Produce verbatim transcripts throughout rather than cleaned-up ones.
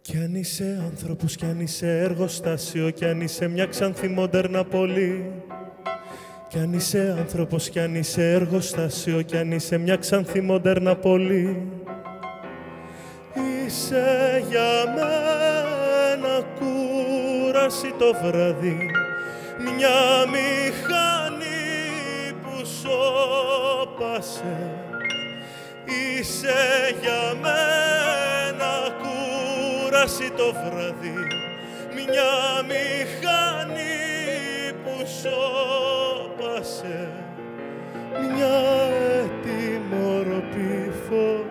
Κι αν είσαι άνθρωπος, κι αν είσαι εργοστάσιο, κι αν είσαι μια Ξάνθη μοντέρνα πόλη. Κι αν είσαι άνθρωπος, κι αν είσαι εργοστάσιο, κι αν είσαι μια Ξάνθη μοντέρνα πόλη. Είσαι για μένα κούραση το βράδυ, μια μηχανή που σώπασε. Είσαι για μένα το βράδυ, μια μηχανή που σώπασε, μια ατιμορροπή φωνή.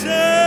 Say